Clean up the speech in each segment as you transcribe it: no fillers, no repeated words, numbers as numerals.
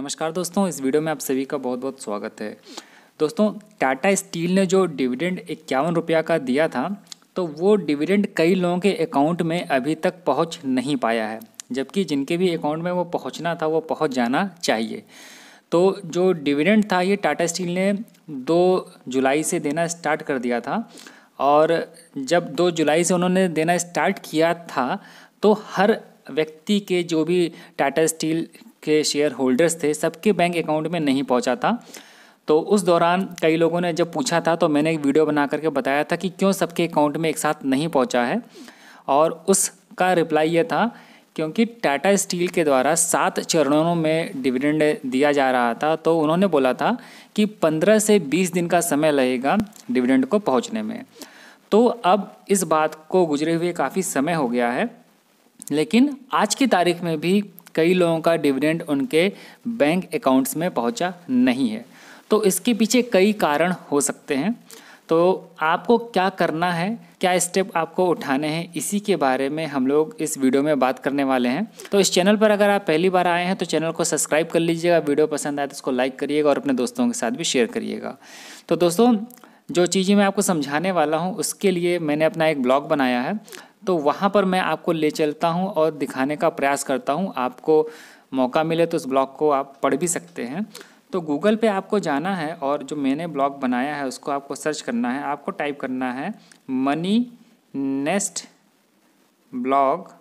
नमस्कार दोस्तों, इस वीडियो में आप सभी का बहुत बहुत स्वागत है। दोस्तों, टाटा स्टील ने जो डिविडेंड 51 रुपया का दिया था, तो वो डिविडेंड कई लोगों के अकाउंट में अभी तक पहुंच नहीं पाया है, जबकि जिनके भी अकाउंट में वो पहुंचना था वो पहुंच जाना चाहिए। तो जो डिविडेंड था ये टाटा स्टील ने 2 जुलाई से देना स्टार्ट कर दिया था, और जब 2 जुलाई से उन्होंने देना स्टार्ट किया था तो हर व्यक्ति के जो भी टाटा स्टील के शेयर होल्डर्स थे सबके बैंक अकाउंट में नहीं पहुंचा था। तो उस दौरान कई लोगों ने जब पूछा था तो मैंने एक वीडियो बना करके बताया था कि क्यों सबके अकाउंट में एक साथ नहीं पहुंचा है, और उसका रिप्लाई ये था क्योंकि टाटा स्टील के द्वारा 7 चरणों में डिविडेंड दिया जा रहा था। तो उन्होंने बोला था कि 15 से 20 दिन का समय लगेगा डिविडेंड को पहुँचने में। तो अब इस बात को गुजरे हुए काफ़ी समय हो गया है, लेकिन आज की तारीख में भी कई लोगों का डिविडेंड उनके बैंक अकाउंट्स में पहुंचा नहीं है। तो इसके पीछे कई कारण हो सकते हैं। तो आपको क्या करना है, क्या स्टेप आपको उठाने हैं, इसी के बारे में हम लोग इस वीडियो में बात करने वाले हैं। तो इस चैनल पर अगर आप पहली बार आए हैं तो चैनल को सब्सक्राइब कर लीजिएगा, वीडियो पसंद आए तो उसको लाइक करिएगा और अपने दोस्तों के साथ भी शेयर करिएगा। तो दोस्तों, जो चीज़ें मैं आपको समझाने वाला हूँ उसके लिए मैंने अपना एक ब्लॉग बनाया है, तो वहाँ पर मैं आपको ले चलता हूँ और दिखाने का प्रयास करता हूँ। आपको मौका मिले तो उस ब्लॉग को आप पढ़ भी सकते हैं। तो गूगल पे आपको जाना है और जो मैंने ब्लॉग बनाया है उसको आपको सर्च करना है। आपको टाइप करना है मनी नेस्ट ब्लॉग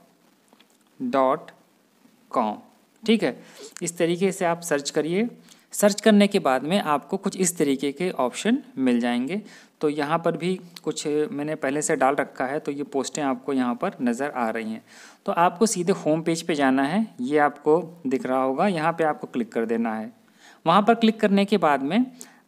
.com, ठीक है। इस तरीके से आप सर्च करिए। सर्च करने के बाद में आपको कुछ इस तरीके के ऑप्शन मिल जाएंगे। तो यहाँ पर भी कुछ मैंने पहले से डाल रखा है, तो ये पोस्टें आपको यहाँ पर नज़र आ रही हैं। तो आपको सीधे होम पेज पे जाना है, ये आपको दिख रहा होगा, यहाँ पे आपको क्लिक कर देना है। वहाँ पर क्लिक करने के बाद में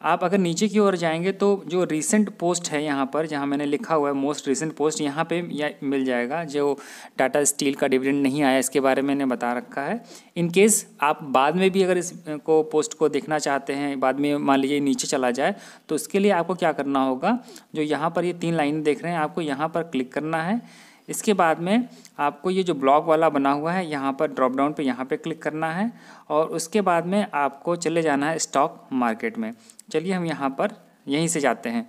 आप अगर नीचे की ओर जाएंगे तो जो रिसेंट पोस्ट है यहाँ पर, जहाँ मैंने लिखा हुआ है मोस्ट रिसेंट पोस्ट, यहाँ पे मिल जाएगा। जो टाटा स्टील का डिविडेंड नहीं आया इसके बारे में मैंने बता रखा है। इन केस आप बाद में भी अगर इस को पोस्ट को देखना चाहते हैं, बाद में मान लीजिए नीचे चला जाए, तो उसके लिए आपको क्या करना होगा, जो यहाँ पर ये 3 लाइन देख रहे हैं आपको यहाँ पर क्लिक करना है। इसके बाद में आपको ये जो ब्लॉग वाला बना हुआ है यहाँ पर ड्रॉप डाउन पे यहाँ पे क्लिक करना है, और उसके बाद में आपको चले जाना है स्टॉक मार्केट में। चलिए हम यहाँ पर यहीं से जाते हैं,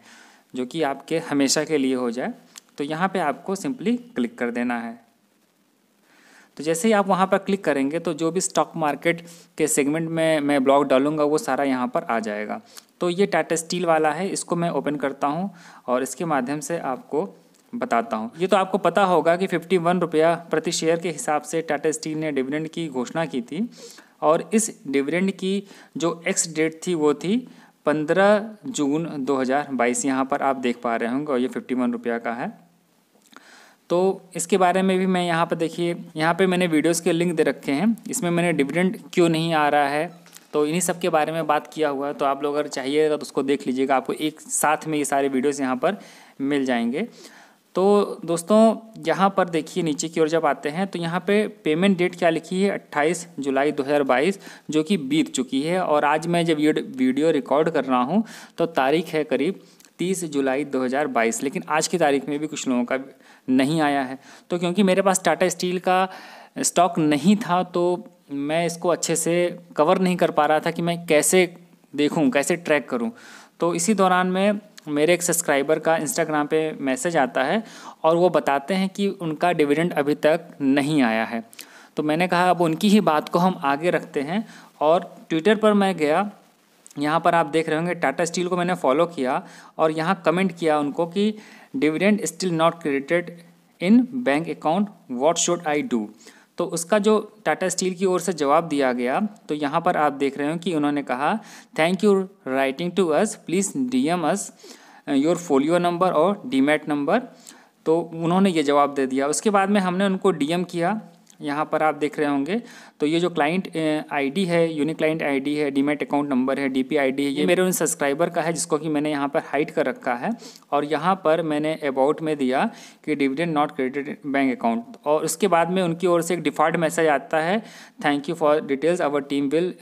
जो कि आपके हमेशा के लिए हो जाए। तो यहाँ पे आपको सिंपली क्लिक कर देना है। तो जैसे ही आप वहाँ पर क्लिक करेंगे तो जो भी स्टॉक मार्केट के सेगमेंट में मैं ब्लॉग डालूंगा वो सारा यहाँ पर आ जाएगा। तो ये टाटा स्टील वाला है, इसको मैं ओपन करता हूँ और इसके माध्यम से आपको बताता हूँ। ये तो आपको पता होगा कि 51 रुपया प्रति शेयर के हिसाब से टाटा स्टील ने डिविडेंड की घोषणा की थी, और इस डिविडेंड की जो एक्स डेट थी वो थी 15 जून 2022। यहाँ पर आप देख पा रहे होंगे, और ये 51 रुपया का है। तो इसके बारे में भी मैं यहाँ पर, देखिए यहाँ पे मैंने वीडियोस के लिंक दे रखे हैं, इसमें मैंने डिविडेंड क्यों नहीं आ रहा है तो इन्हीं सब के बारे में बात किया हुआ है। तो आप लोग अगर चाहिएगा तो उसको देख लीजिएगा, आपको एक साथ में ये सारे वीडियोज़ यहाँ पर मिल जाएंगे। तो दोस्तों, यहाँ पर देखिए नीचे की ओर जब आते हैं तो यहाँ पे पेमेंट डेट क्या लिखी है, 28 जुलाई 2022, जो कि बीत चुकी है। और आज मैं जब ये वीडियो रिकॉर्ड कर रहा हूँ तो तारीख है करीब 30 जुलाई 2022, लेकिन आज की तारीख में भी कुछ लोगों का नहीं आया है। तो क्योंकि मेरे पास टाटा स्टील का स्टॉक नहीं था तो मैं इसको अच्छे से कवर नहीं कर पा रहा था कि मैं कैसे देखूँ, कैसे ट्रैक करूँ। तो इसी दौरान मैं, मेरे एक सब्सक्राइबर का इंस्टाग्राम पे मैसेज आता है और वो बताते हैं कि उनका डिविडेंड अभी तक नहीं आया है। तो मैंने कहा अब उनकी ही बात को हम आगे रखते हैं, और ट्विटर पर मैं गया। यहाँ पर आप देख रहे होंगे टाटा स्टील को मैंने फॉलो किया और यहाँ कमेंट किया उनको कि dividend still not credited in bank account, what should I do. तो उसका जो टाटा स्टील की ओर से जवाब दिया गया, तो यहाँ पर आप देख रहे हो कि उन्होंने कहा thank you writing to us, please DM us your folio number और डीमैट नंबर। तो उन्होंने ये जवाब दे दिया। उसके बाद में हमने उनको DM किया, यहाँ पर आप देख रहे होंगे। तो ये जो क्लाइंट ID है, यूनिक क्लाइंट ID है, डीमैट अकाउंट नंबर है, DP ID है, ये मेरे उन सब्सक्राइबर का है जिसको कि मैंने यहाँ पर हाइड कर रखा है। और यहाँ पर मैंने अबाउट में दिया कि dividend not credited bank account, और उसके बाद में उनकी ओर से एक डिफॉल्ट मैसेज आता है thank you for details, our team will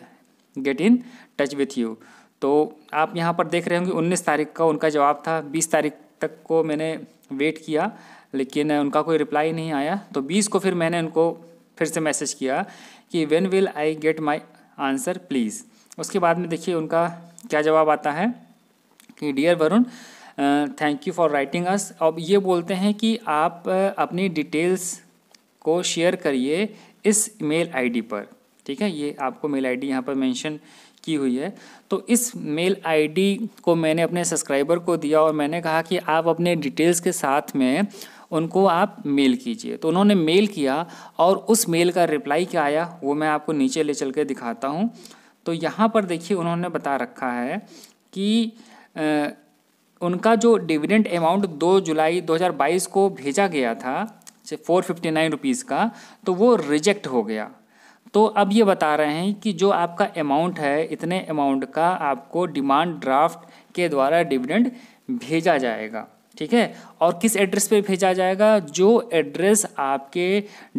get in touch with you. तो आप यहाँ पर देख रहे होंगे 19 तारीख का उनका जवाब था। 20 तारीख तक को मैंने वेट किया लेकिन उनका कोई रिप्लाई नहीं आया। तो 20 को फिर मैंने उनको फिर से मैसेज किया कि when will I get my answer please. उसके बाद में देखिए उनका क्या जवाब आता है कि dear Varun, thank you for writing us. अब ये बोलते हैं कि आप अपनी डिटेल्स को शेयर करिए इस मेल आईडी पर, ठीक है। ये आपको मेल आईडी यहाँ पर मेंशन की हुई है। तो इस मेल आईडी को मैंने अपने सब्सक्राइबर को दिया और मैंने कहा कि आप अपने डिटेल्स के साथ में उनको आप मेल कीजिए। तो उन्होंने मेल किया और उस मेल का रिप्लाई क्या आया वो मैं आपको नीचे ले चल के दिखाता हूँ। तो यहाँ पर देखिए उन्होंने बता रखा है कि उनका जो डिविडेंड अमाउंट 2 जुलाई 2022 को भेजा गया था 459 रुपीज़ का, तो वो रिजेक्ट हो गया। तो अब ये बता रहे हैं कि जो आपका अमाउंट है इतने अमाउंट का आपको डिमांड ड्राफ्ट के द्वारा डिविडेंड भेजा जाएगा, ठीक है। और किस एड्रेस पे भेजा जाएगा? जो एड्रेस आपके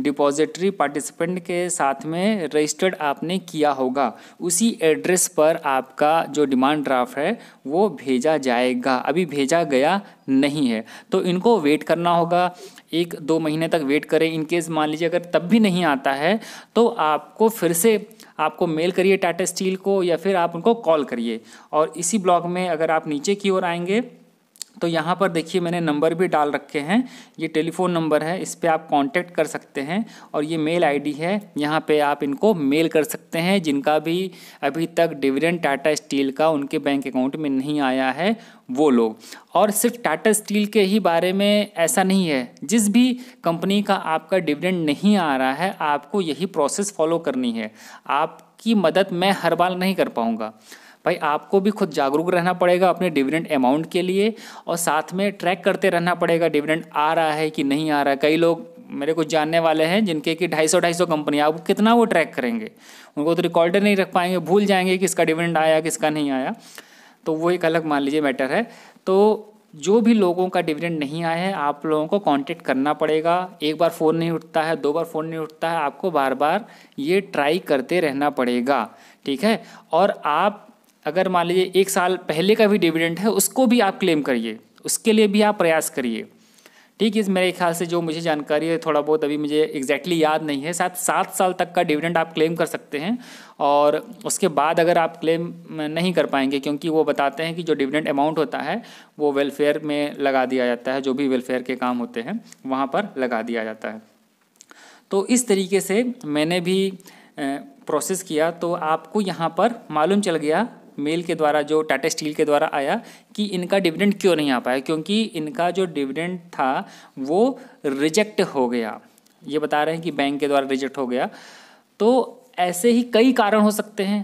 डिपॉजिटरी पार्टिसिपेंट के साथ में रजिस्टर्ड आपने किया होगा उसी एड्रेस पर आपका जो डिमांड ड्राफ्ट है वो भेजा जाएगा। अभी भेजा गया नहीं है तो इनको वेट करना होगा, 1-2 महीने तक वेट करें। इनकेस मान लीजिए अगर तब भी नहीं आता है तो आपको फिर से आपको मेल करिए टाटा स्टील को या फिर आप उनको कॉल करिए। और इसी ब्लॉग में अगर आप नीचे की ओर आएंगे तो यहाँ पर देखिए मैंने नंबर भी डाल रखे हैं, ये टेलीफोन नंबर है, इस पर आप कांटेक्ट कर सकते हैं। और ये मेल आईडी है, यहाँ पे आप इनको मेल कर सकते हैं। जिनका भी अभी तक डिविडेंड टाटा स्टील का उनके बैंक अकाउंट में नहीं आया है वो लोग। और सिर्फ टाटा स्टील के ही बारे में ऐसा नहीं है, जिस भी कंपनी का आपका डिविडेंड नहीं आ रहा है आपको यही प्रोसेस फॉलो करनी है। आपकी मदद मैं हर बार नहीं कर पाऊँगा भाई, आपको भी खुद जागरूक रहना पड़ेगा अपने डिविडेंड अमाउंट के लिए और साथ में ट्रैक करते रहना पड़ेगा डिविडेंड आ रहा है कि नहीं आ रहा है। कई लोग मेरे कुछ जानने वाले हैं जिनके कि 250-250 कंपनी, आप कितना वो ट्रैक करेंगे, उनको तो रिकॉर्डर नहीं रख पाएंगे, भूल जाएंगे कि इसका डिविडेंड आया किसका नहीं आया। तो वो एक अलग मान लीजिए मैटर है। तो जो भी लोगों का डिविडेंड नहीं आया है आप लोगों को कांटेक्ट करना पड़ेगा। एक बार फ़ोन नहीं उठता है, 2 बार फ़ोन नहीं उठता है, आपको बार बार ये ट्राई करते रहना पड़ेगा, ठीक है। और आप अगर मान लीजिए 1 साल पहले का भी डिविडेंड है उसको भी आप क्लेम करिए, उसके लिए भी आप प्रयास करिए, ठीक है। मेरे ख्याल से जो मुझे जानकारी है थोड़ा बहुत, अभी मुझे एग्जैक्टली याद नहीं है, 7 साल तक का डिविडेंड आप क्लेम कर सकते हैं। और उसके बाद अगर आप क्लेम नहीं कर पाएंगे क्योंकि वो बताते हैं कि जो डिविडेंड अमाउंट होता है वो वेलफेयर में लगा दिया जाता है, जो भी वेलफेयर के काम होते हैं वहाँ पर लगा दिया जाता है। तो इस तरीके से मैंने भी प्रोसेस किया। तो आपको यहाँ पर मालूम चल गया मेल के द्वारा जो टाटा स्टील के द्वारा आया कि इनका डिविडेंड क्यों नहीं आ पाया, क्योंकि इनका जो डिविडेंड था वो रिजेक्ट हो गया। ये बता रहे हैं कि बैंक के द्वारा रिजेक्ट हो गया। तो ऐसे ही कई कारण हो सकते हैं,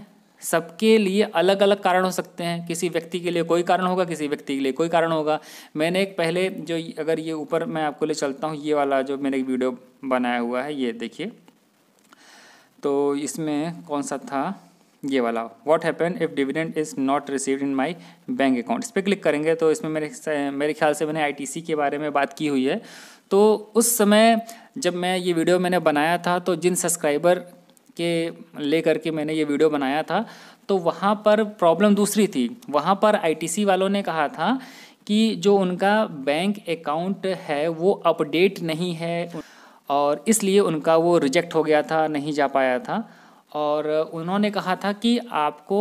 सबके लिए अलग अलग कारण हो सकते हैं। किसी व्यक्ति के लिए कोई कारण होगा, किसी व्यक्ति के लिए कोई कारण होगा। मैंने एक पहले जो, अगर ये ऊपर मैं आपको ले चलता हूँ, ये वाला जो मैंने एक वीडियो बनाया हुआ है ये देखिए, तो इसमें कौन सा था, ये वाला what happen if dividend is not received in my bank account, इस पर क्लिक करेंगे। तो इसमें मेरे ख्याल से मैंने ITC के बारे में बात की हुई है। तो उस समय जब मैं ये वीडियो मैंने बनाया था तो जिन सब्सक्राइबर के ले करके मैंने ये वीडियो बनाया था तो वहाँ पर प्रॉब्लम दूसरी थी। वहाँ पर ITC वालों ने कहा था कि जो उनका बैंक अकाउंट है वो अपडेट नहीं है और इसलिए उनका वो रिजेक्ट हो गया था, नहीं जा पाया था। और उन्होंने कहा था कि आपको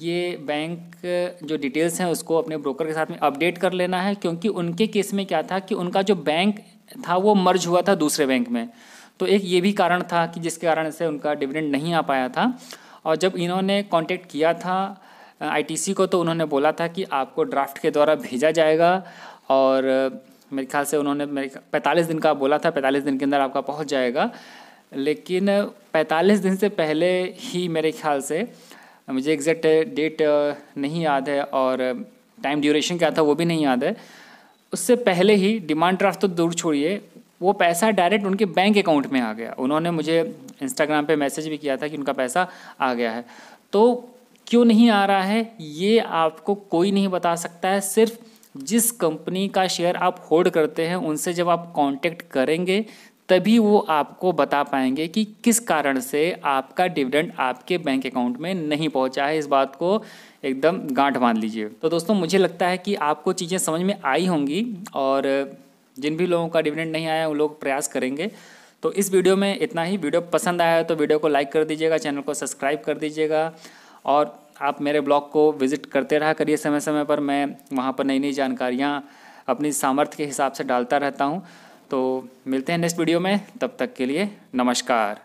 ये बैंक जो डिटेल्स हैं उसको अपने ब्रोकर के साथ में अपडेट कर लेना है, क्योंकि उनके केस में क्या था कि उनका जो बैंक था वो मर्ज हुआ था दूसरे बैंक में। तो एक ये भी कारण था कि जिसके कारण से उनका डिविडेंड नहीं आ पाया था। और जब इन्होंने कांटेक्ट किया था ITC को तो उन्होंने बोला था कि आपको ड्राफ्ट के द्वारा भेजा जाएगा और मेरे ख्याल से उन्होंने 45 दिन का बोला था, 45 दिन के अंदर आपका पहुँच जाएगा। लेकिन 45 दिन से पहले ही मेरे ख्याल से, मुझे एग्जैक्ट डेट नहीं याद है और टाइम ड्यूरेशन क्या था वो भी नहीं याद है, उससे पहले ही डिमांड ड्राफ्ट तो दूर छोड़िए, वो पैसा डायरेक्ट उनके बैंक अकाउंट में आ गया। उन्होंने मुझे इंस्टाग्राम पे मैसेज भी किया था कि उनका पैसा आ गया है। तो क्यों नहीं आ रहा है ये आपको कोई नहीं बता सकता है, सिर्फ जिस कंपनी का शेयर आप होल्ड करते हैं उनसे जब आप कॉन्टेक्ट करेंगे तभी वो आपको बता पाएंगे कि किस कारण से आपका डिविडेंड आपके बैंक अकाउंट में नहीं पहुंचा है। इस बात को एकदम गांठ बांध लीजिए। तो दोस्तों मुझे लगता है कि आपको चीज़ें समझ में आई होंगी और जिन भी लोगों का डिविडेंड नहीं आया वो लोग प्रयास करेंगे। तो इस वीडियो में इतना ही। वीडियो पसंद आया है तो वीडियो को लाइक कर दीजिएगा, चैनल को सब्सक्राइब कर दीजिएगा और आप मेरे ब्लॉग को विजिट करते रहा करिए समय समय पर। मैं वहाँ पर नई नई जानकारियाँ अपनी सामर्थ्य के हिसाब से डालता रहता हूँ। तो मिलते हैं नेक्स्ट वीडियो में, तब तक के लिए नमस्कार।